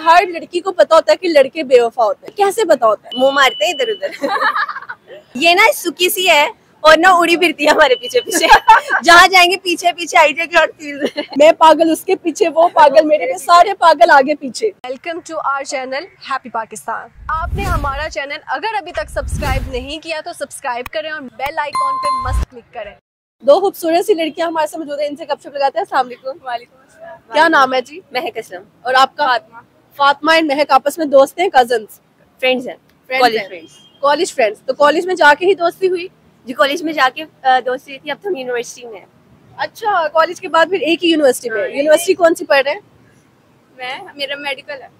हर लड़की को पता होता है कि लड़के बेवफा होते हैं। कैसे पता होता है? मुंह मारते हैं इधर उधर। ये ना सुकी सी है और ना उड़ी फिरती है हमारे पीछे पीछे। जहाँ जाएंगे पीछे पीछे आई जाएगी। मैं पागल उसके पीछे, वो पागल मेरे पे, सारे पागल आगे पीछे। Welcome to our channel happy Pakistan. आपने हमारा चैनल अगर अभी तक सब्सक्राइब नहीं किया तो सब्सक्राइब करें और बेल आइकॉन पे मस्त क्लिक करें। दो खूबसूरत सी लड़कियाँ हमारे साथ मौजूद है, इनसे गपशप लगाते हैं। अस्सलाम वालेकुम, क्या नाम है जी? महक असलम। और आपका? फातिमा। फातिमा एंड महक आपस में दोस्त हैं, कजन्स, फ्रेंड्स हैं, कॉलेज फ्रेंड्स। तो कॉलेज में जाके ही दोस्ती हुई? जी, कॉलेज में जाके दोस्ती थी। अब तो हम यूनिवर्सिटी में। अच्छा, कॉलेज के बाद फिर एक ही यूनिवर्सिटी में? यूनिवर्सिटी कौन सी पढ़ रहे हैं? मैं, मेरा मेडिकल है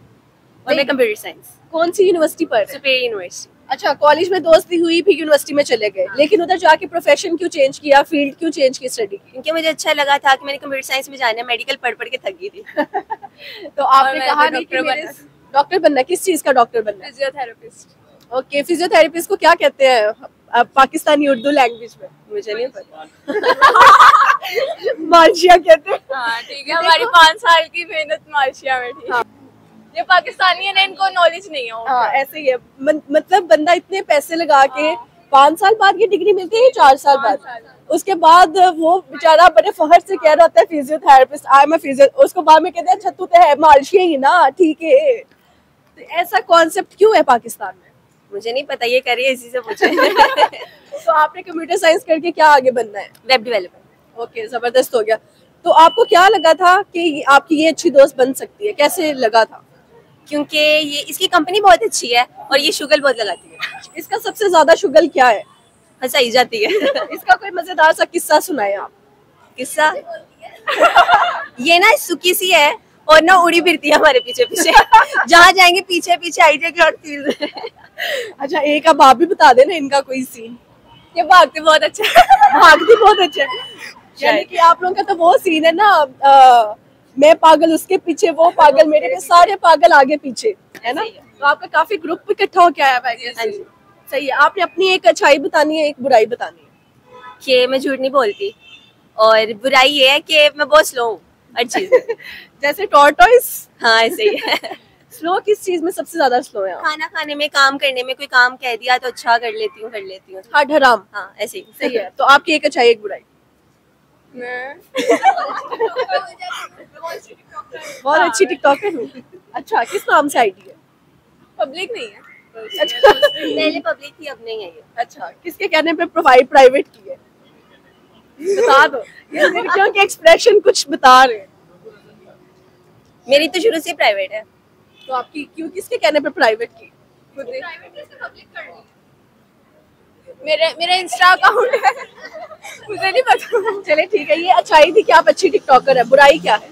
और मैं कंप्यूटर साइंस। कौन सी यूनिवर्सिटी पढ़? Superior university. अच्छा, कॉलेज में दोस्ती हुई, फिर यूनिवर्सिटी में चले गए। लेकिन उधर जाके प्रोफेशन क्यों चेंज किया, फील्ड क्यों चेंज की स्टडी? क्योंकि मुझे अच्छा लगा था कि मैंने कंप्यूटर साइंस में जाना है, मेडिकल पढ़ के थक गई थी। तो आपने कहा डॉक्टर बनना? किस चीज का डॉक्टर बनना? फिजियोथेरेपिस्ट। ओके, फिजियोथेरेपिस्ट को क्या कहते हैं पाकिस्तानी उर्दू लैंग्वेज में? मुझे नहीं पता। मार्शिया कहते हैं। ठीक है, हमारी 5 साल की मेहनत मार्शिया में थी। ये पाकिस्तानी है ना, इनको नॉलेज नहीं है। हाँ, ऐसे ही है। मतलब बंदा इतने पैसे लगा के 5 साल बाद ये डिग्री मिलती है, 4 साल बाद। उसके बाद वो बेचारा बड़े फहर से कह रहा होता है physiotherapist, I am a physio. उसको बाद में कहते हैं अच्छा तू तो है मार्शिया ही ना, ठीक है। तो ऐसा कॉन्सेप्ट क्यों है पाकिस्तान में? मुझे नहीं पता, ये करिए इसी से पूछे। तो आपने कंप्यूटर साइंस करके क्या आगे बनना है? Web developer. ओके, जबरदस्त हो गया। तो आपको क्या लगा था कि आपकी ये अच्छी दोस्त बन सकती है? कैसे लगा था? क्योंकि ये, इसकी कंपनी बहुत अच्छी है और ये शुगल बहुत लगाती है। इसका सबसे ज्यादा शुगल क्या है? हंसाई जाती है। इसका कोई मजेदार सा किस्सा सुनाए आप। किस्सा? ये ना सुकी सी है और ना उड़ी फिरती है हमारे पीछे पीछे। जहाँ जाएंगे पीछे पीछे आई जाएगी और तीर। अच्छा, एक अब आप भी बता देना इनका कोई सीन। ये भागते बहुत अच्छा है। भागती बहुत अच्छा है, यानी कि आप लोगों का तो वो सीन है ना, मैं पागल उसके पीछे, वो पागल मेरे पे, सारे पागल आगे पीछे, है ना? तो आपका काफी ग्रुप इकट्ठा होके आया भाई। सही है। आपने अपनी एक अच्छाई बतानी है, एक बुराई बतानी है। कि मैं झूठ नहीं बोलती और बुराई ये है कि मैं बहुत स्लो हूँ हर चीज। जैसे टॉर्टोइस। हाँ, ऐसे ही है। स्लो किस चीज में सबसे ज्यादा स्लो है? खाना खाने में, काम करने में। कोई काम कह दिया तो अच्छा कर लेती हूँ। हाँ, हराम। हाँ, ऐसे ही। सही है। तो आपकी एक अच्छाई एक बुराई। बहुत अच्छी टिकटॉकर हूँ। अच्छा, किस नाम से आईडी है? पब्लिक नहीं है। अच्छा, पहले पब्लिक थी, अब नहीं है ये। अच्छा, किसके कहने पे प्रोफाइल प्राइवेट की है? बता दो, क्योंकि एक्सप्रेशन कुछ बता रहे हैं। मेरी तो शुरू से प्राइवेट है। तो आपकी क्यों, किसके कहने पे प्राइवेट की? खुद पब्लिक करनी है। मेरा इंस्टा अकाउंट है, मुझे नहीं पता। चले ठीक है, ये अच्छाई थी कि आप अच्छी टिकटॉकर है। बुराई क्या है?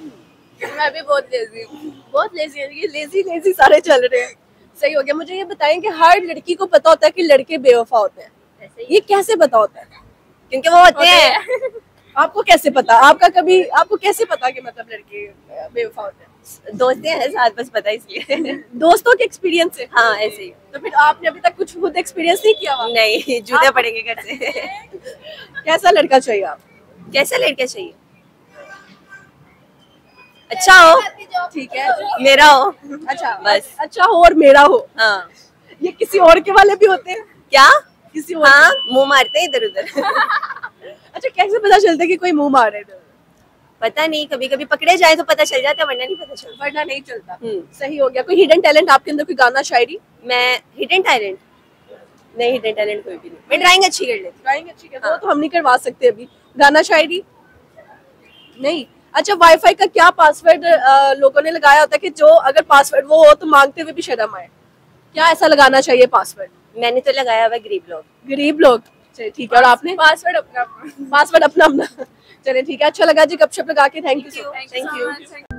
मैं भी बहुत लेजी हूँ। बहुत लेजी है, ये लेजी सारे चल रहे हैं। सही हो गया। मुझे ये बताएं कि हर लड़की को पता होता है कि लड़के बेवफा होते हैं, ये कैसे पता होता है? क्योंकि वो होते हैं। आपको कैसे पता? आपको कैसे पता कि मतलब लड़के बेवफा होते हैं? दोस्तें हैं साथ, बस पता इसलिए। दोस्तों के एक्सपीरियंस है। हाँ, ऐसे ही। तो फिर आपने अभी तक कुछ खुद एक्सपीरियंस नहीं किया? नहीं, जूते पड़ेंगे घर से। कैसा लड़का चाहिए आप? कैसा लड़का चाहिए? अच्छा हो, ठीक है, मेरा हो। अच्छा, बस अच्छा हो और मेरा हो। हाँ, ये किसी और के वाले भी होते हैं क्या? किसी और? हाँ, मुंह मारते हैं इधर उधर। अच्छा, कैसे पता चलता है कि कोई मुंह मार रहे थे? पता नहीं, कभी कभी पकड़े जाए तो पता चल जाता है, वरना नहीं पता चलता। वरना नहीं चलता। सही हो गया। कोई हिडन टैलेंट आपके अंदर, कोई गाना, शायरी? मैं हिडन टैलेंट नहीं, हिडन टैलेंट कोई भी नहीं। मैं ड्राइंग अच्छी कर लेती। ड्राइंग अच्छी कर? हाँ। वो तो हम नहीं करवा सकते अभी। गाना, शायरी नहीं। अच्छा, वाईफाई का क्या पासवर्ड लोगों ने लगाया होता है कि जो अगर पासवर्ड वो हो तो मांगते हुए भी शर्म आए? क्या ऐसा लगाना चाहिए पासवर्ड? मैंने तो लगाया हुआ गरीब लोग। गरीब लोग, ठीक है। और आपने? पासवर्ड अपना। पासवर्ड अपना। चले ठीक है, अच्छा लगा जी गपशप लगा के। Thank you.